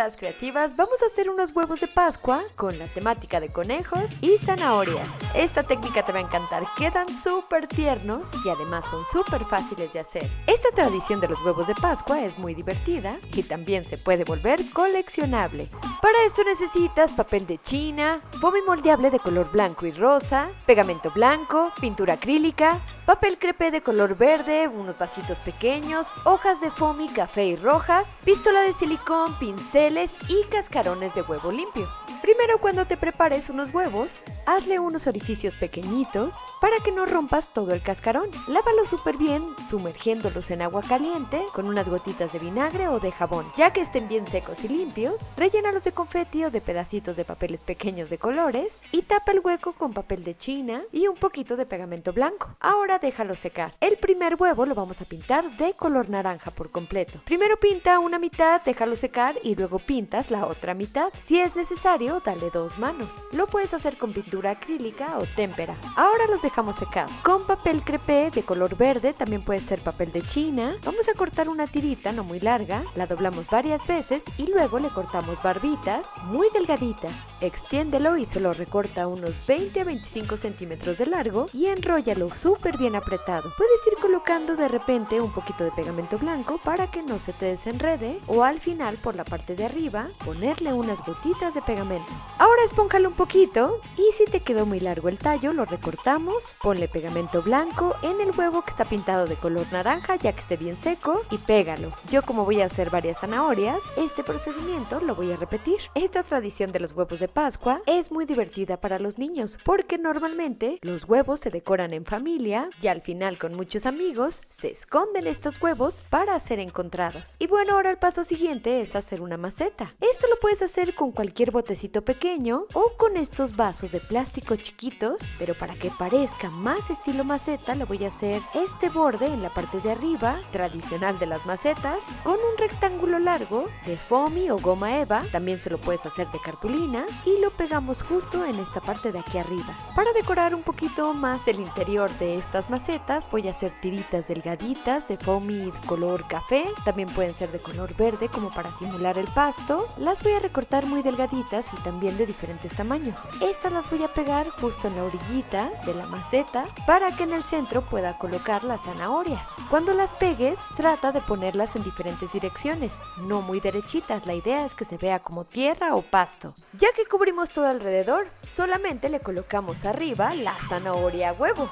charlas creativas vamos a hacer unos huevos de Pascua con la temática de conejos y zanahorias. Esta técnica te va a encantar, quedan súper tiernos y además son súper fáciles de hacer. Esta tradición de los huevos de Pascua es muy divertida y también se puede volver coleccionable. Para esto necesitas papel de china, foamy moldeable de color blanco y rosa, pegamento blanco, pintura acrílica, papel crepé de color verde, unos vasitos pequeños, hojas de foamy café y rojas, pistola de silicón, pinceles y cascarones de huevo limpio. Primero, cuando te prepares unos huevos, hazle unos orificios pequeñitos para que no rompas todo el cascarón. Lávalos súper bien sumergiéndolos en agua caliente con unas gotitas de vinagre o de jabón. Ya que estén bien secos y limpios, rellénalos de confeti o de pedacitos de papeles pequeños de colores y tapa el hueco con papel de china y un poquito de pegamento blanco. Ahora déjalo secar. El primer huevo lo vamos a pintar de color naranja por completo. Primero pinta una mitad, déjalo secar y luego pintas la otra mitad. Si es necesario, dale dos manos. Lo puedes hacer con pintura acrílica o témpera. Ahora los dejamos secar. Con papel crepé de color verde, también puede ser papel de china. Vamos a cortar una tirita no muy larga, la doblamos varias veces y luego le cortamos barbitas muy delgaditas. Extiéndelo y solo recorta unos 20 a 25 centímetros de largo y enróllalo súper bien apretado. Puedes ir colocando de repente un poquito de pegamento blanco para que no se te desenrede o al final por la parte de arriba ponerle unas gotitas de pegamento. Ahora espónjalo un poquito y si te quedó muy largo el tallo lo recortamos, ponle pegamento blanco en el huevo que está pintado de color naranja ya que esté bien seco y pégalo. Yo, como voy a hacer varias zanahorias, este procedimiento lo voy a repetir. Esta tradición de los huevos de Pascua es muy divertida para los niños porque normalmente los huevos se decoran en familia y al final con muchos amigos se esconden estos huevos para ser encontrados. Y bueno, ahora el paso siguiente es hacer una maceta. Esto lo puedes hacer con cualquier botecito pequeño o con estos vasos de plástico chiquitos, pero para que parezca más estilo maceta le voy a hacer este borde en la parte de arriba tradicional de las macetas con un rectángulo largo de foamy o goma eva, también se lo puedes hacer de cartulina y lo pegamos justo en esta parte de aquí arriba. Para decorar un poquito más el interior de estas macetas voy a hacer tiritas delgaditas de foamy color café, también pueden ser de color verde como para simular el pasto, las voy a recortar muy delgaditas y también de diferentes tamaños. Estas las voy a pegar justo en la orillita de la maceta para que en el centro pueda colocar las zanahorias. Cuando las pegues, trata de ponerlas en diferentes direcciones, no muy derechitas, la idea es que se vea como tierra o pasto. Ya que cubrimos todo alrededor, solamente le colocamos arriba la zanahoria huevo.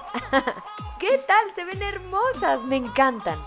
¿Qué tal? Se ven hermosas, me encantan.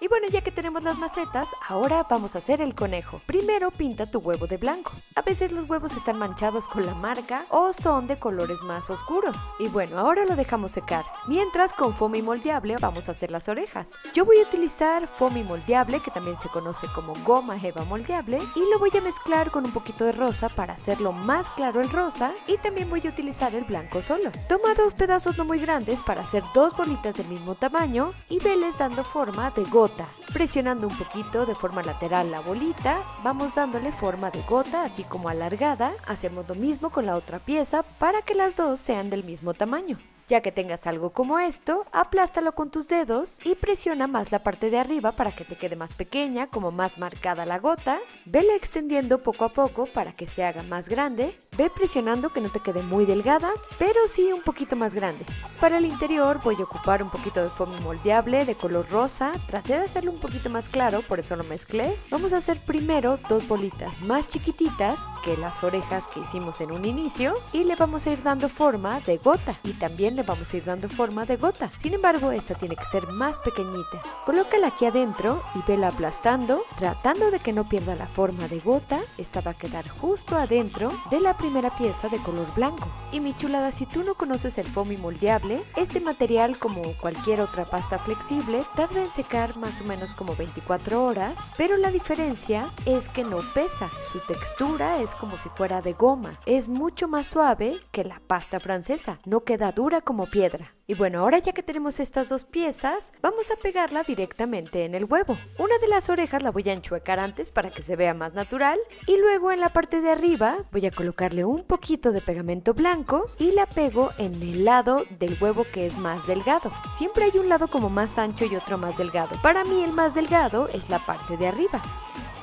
Y bueno, ya que tenemos las macetas, ahora vamos a hacer el conejo. Primero pinta tu huevo de blanco. A veces los huevos están manchados con la marca o son de colores más oscuros. Y bueno, ahora lo dejamos secar. Mientras, con foamy moldeable vamos a hacer las orejas. Yo voy a utilizar foamy moldeable, que también se conoce como goma eva moldeable, y lo voy a mezclar con un poquito de rosa para hacerlo más claro el rosa, y también voy a utilizar el blanco solo. Toma dos pedazos no muy grandes para hacer dos bolitas del mismo tamaño y veles dando forma de gota. Presionando un poquito de forma lateral la bolita, vamos dándole forma de gota así como alargada. Hacemos lo mismo con la otra pieza para que las dos sean del mismo tamaño. Ya que tengas algo como esto, aplástalo con tus dedos y presiona más la parte de arriba para que te quede más pequeña, como más marcada la gota. Vela extendiendo poco a poco para que se haga más grande. Ve presionando que no te quede muy delgada, pero sí un poquito más grande. Para el interior voy a ocupar un poquito de foamy moldeable de color rosa. Traté de hacerlo un poquito más claro, por eso lo mezclé. Vamos a hacer primero dos bolitas más chiquititas que las orejas que hicimos en un inicio y le vamos a ir dando forma de gota y también le vamos a ir dando forma de gota. Sin embargo, esta tiene que ser más pequeñita. Colócala aquí adentro y vela aplastando, tratando de que no pierda la forma de gota. Esta va a quedar justo adentro de la primera pieza de color blanco. Y mi chulada, si tú no conoces el foamy moldeable, este material, como cualquier otra pasta flexible, tarda en secar más o menos como 24 horas, pero la diferencia es que no pesa. Su textura es como si fuera de goma. Es mucho más suave que la pasta francesa. No queda dura como piedra. Y bueno, ahora ya que tenemos estas dos piezas, vamos a pegarla directamente en el huevo. Una de las orejas la voy a enchuecar antes para que se vea más natural y luego en la parte de arriba voy a colocarle un poquito de pegamento blanco y la pego en el lado del huevo que es más delgado. Siempre hay un lado como más ancho y otro más delgado. Para mí el más delgado es la parte de arriba.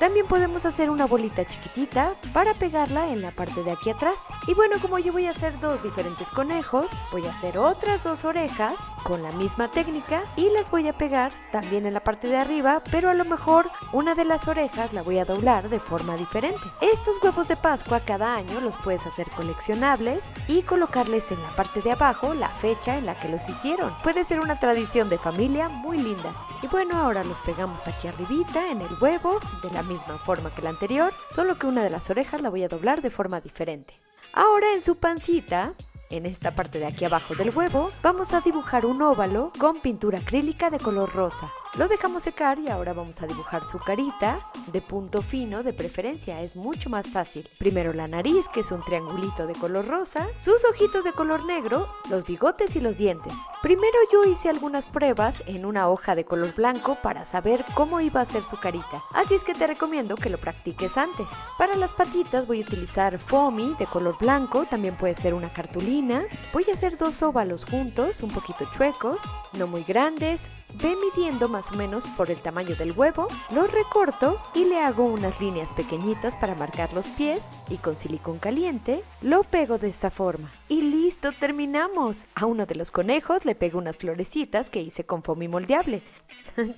También podemos hacer una bolita chiquitita para pegarla en la parte de aquí atrás. Y bueno, como yo voy a hacer dos diferentes conejos, voy a hacer otras dos orejas con la misma técnica y las voy a pegar también en la parte de arriba, pero a lo mejor una de las orejas la voy a doblar de forma diferente. Estos huevos de Pascua cada año los puedes hacer coleccionables y colocarles en la parte de abajo la fecha en la que los hicieron. Puede ser una tradición de familia muy linda. Y bueno, ahora los pegamos aquí arribita en el huevo de la misma forma que la anterior, solo que una de las orejas la voy a doblar de forma diferente. Ahora en su pancita, en esta parte de aquí abajo del huevo, vamos a dibujar un óvalo con pintura acrílica de color rosa. Lo dejamos secar y ahora vamos a dibujar su carita de punto fino, de preferencia, es mucho más fácil. Primero la nariz, que es un triangulito de color rosa, sus ojitos de color negro, los bigotes y los dientes. Primero yo hice algunas pruebas en una hoja de color blanco para saber cómo iba a ser su carita, así es que te recomiendo que lo practiques antes. Para las patitas voy a utilizar foamy de color blanco, también puede ser una cartulina. Voy a hacer dos óvalos juntos, un poquito chuecos, no muy grandes. Ve midiendo más o menos por el tamaño del huevo, lo recorto y le hago unas líneas pequeñitas para marcar los pies y con silicón caliente lo pego de esta forma. Y listo, terminamos. A uno de los conejos le pego unas florecitas que hice con foamy moldeable.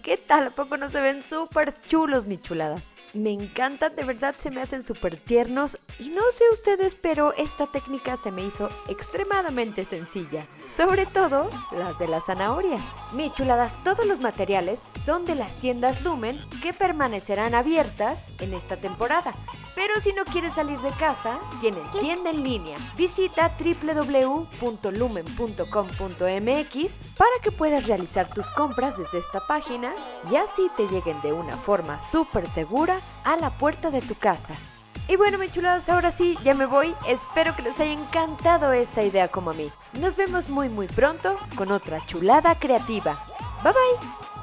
¿Qué tal? ¿A poco no se ven súper chulos, mis chuladas? Me encantan, de verdad se me hacen súper tiernos y no sé ustedes, pero esta técnica se me hizo extremadamente sencilla, sobre todo las de las zanahorias. Mis chuladas, todos los materiales son de las tiendas Lumen que permanecerán abiertas en esta temporada, pero si no quieres salir de casa, tienen tienda en línea. Visita www.lumen.com.mx para que puedas realizar tus compras desde esta página y así te lleguen de una forma súper segura a la puerta de tu casa. Y bueno, mis chuladas, ahora sí, ya me voy. Espero que les haya encantado esta idea como a mí. Nos vemos muy pronto con otra chulada creativa. Bye bye.